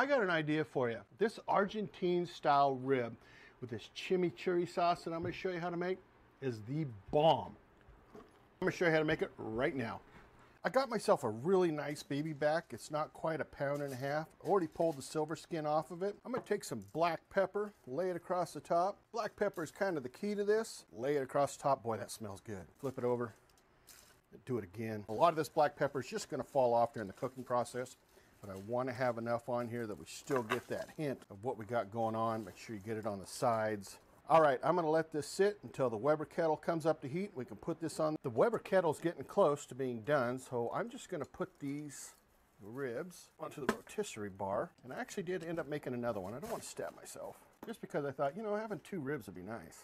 I got an idea for you. This Argentine style rib with this chimichurri sauce that I'm going to show you how to make is the bomb. I'm going to show you how to make it right now. I got myself a really nice baby back. It's not quite 1.5 pounds. I already pulled the silver skin off of it. I'm gonna take some black pepper, lay it across the top. Black pepper is kind of the key to this. Lay it across the top. Boy, that smells good. Flip it over, do it again. A lot of this black pepper is just gonna fall off during the cooking process, but I wanna have enough on here that we still get that hint of what we got going on. Make sure you get it on the sides. All right, I'm gonna let this sit until the Weber kettle comes up to heat. We can put this on. The Weber kettle's getting close to being done, so I'm just gonna put these ribs onto the rotisserie bar. And I actually did end up making another one. I don't wanna stab myself. Just because I thought, you know, having two ribs would be nice.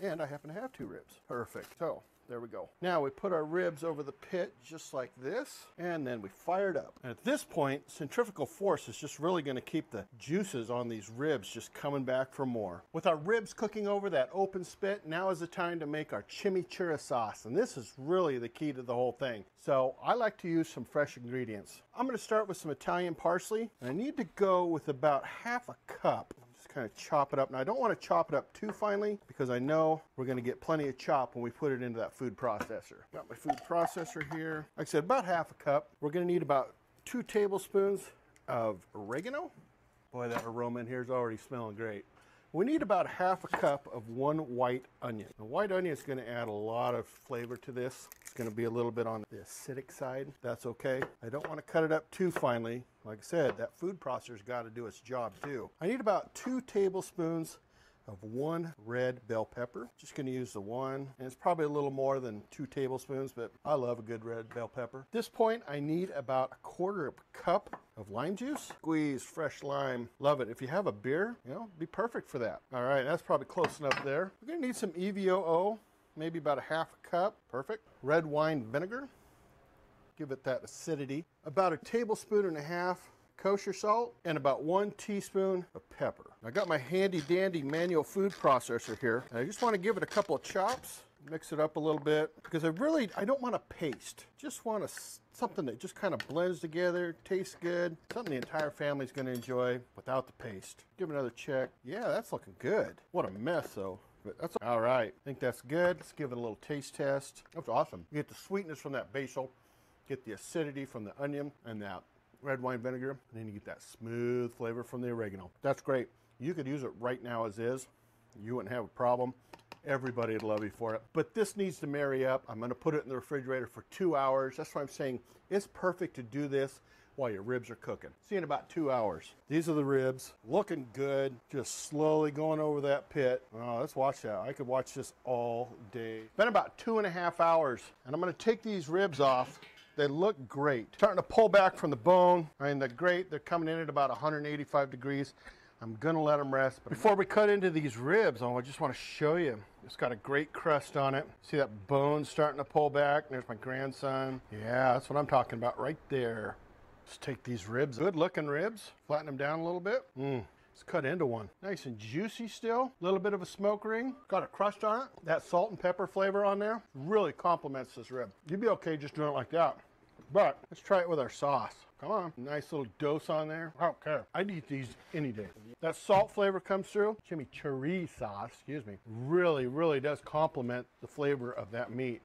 And I happen to have two ribs. Perfect, so there we go. Now we put our ribs over the pit just like this, and then we fire it up. And at this point, centrifugal force is just really gonna keep the juices on these ribs just coming back for more. With our ribs cooking over that open spit, now is the time to make our chimichurri sauce. And this is really the key to the whole thing. So I like to use some fresh ingredients. I'm gonna start with some Italian parsley, and I need to go with about 1/2 cup. Just kind of chop it up. Now I don't wanna chop it up too finely because I know we're gonna get plenty of chop when we put it into that food processor. Got my food processor here. Like I said, about 1/2 cup. We're gonna need about 2 tablespoons of oregano. Boy, that aroma in here is already smelling great. We need about 1/2 cup of 1 white onion. The white onion is gonna add a lot of flavor to this. It's gonna be a little bit on the acidic side. That's okay. I don't wanna cut it up too finely. Like I said, that food processor's gotta do its job too. I need about 2 tablespoons of 1 red bell pepper. Just gonna use the one, and it's probably a little more than 2 tablespoons, but I love a good red bell pepper. At this point, I need about 1/4 cup of lime juice. Squeeze fresh lime, love it. If you have a beer, you know, it'd be perfect for that. All right, that's probably close enough there. We're gonna need some EVOO, maybe about 1/2 cup, perfect. Red wine vinegar, give it that acidity. About 1.5 tablespoons kosher salt, and about 1 teaspoon of pepper. I got my handy dandy manual food processor here, and I just want to give it a couple of chops, mix it up a little bit, because I don't want a paste. Just want something that just kind of blends together, tastes good, something the entire family's going to enjoy without the paste. Give it another check. Yeah, that's looking good. What a mess though. But that's all right. I think that's good. Let's give it a little taste test. That's awesome. You get the sweetness from that basil, get the acidity from the onion and that red wine vinegar, and then you get that smooth flavor from the oregano. That's great. You could use it right now as is. You wouldn't have a problem. Everybody would love you for it. But this needs to marry up. I'm gonna put it in the refrigerator for 2 hours. That's why I'm saying it's perfect to do this while your ribs are cooking. See you in about 2 hours. These are the ribs, looking good, just slowly going over that pit. Oh, let's watch that. I could watch this all day. Been about 2.5 hours, and I'm gonna take these ribs off. They look great. Starting to pull back from the bone. I mean, they're great. They're coming in at about 185 degrees. I'm gonna let them rest. But before we cut into these ribs, I just wanna show you. It's got a great crust on it. See that bone starting to pull back? There's my grandson. Yeah, that's what I'm talking about right there. Let's take these ribs. Good looking ribs. Flatten them down a little bit. Let's cut into one. Nice and juicy still. A little bit of a smoke ring. Got a crust on it. That salt and pepper flavor on there really complements this rib. You'd be okay just doing it like that. But let's try it with our sauce. Come on. Nice little dose on there. I don't care. I'd eat these any day. That salt flavor comes through. Chimichurri sauce, excuse me, really, really does complement the flavor of that meat.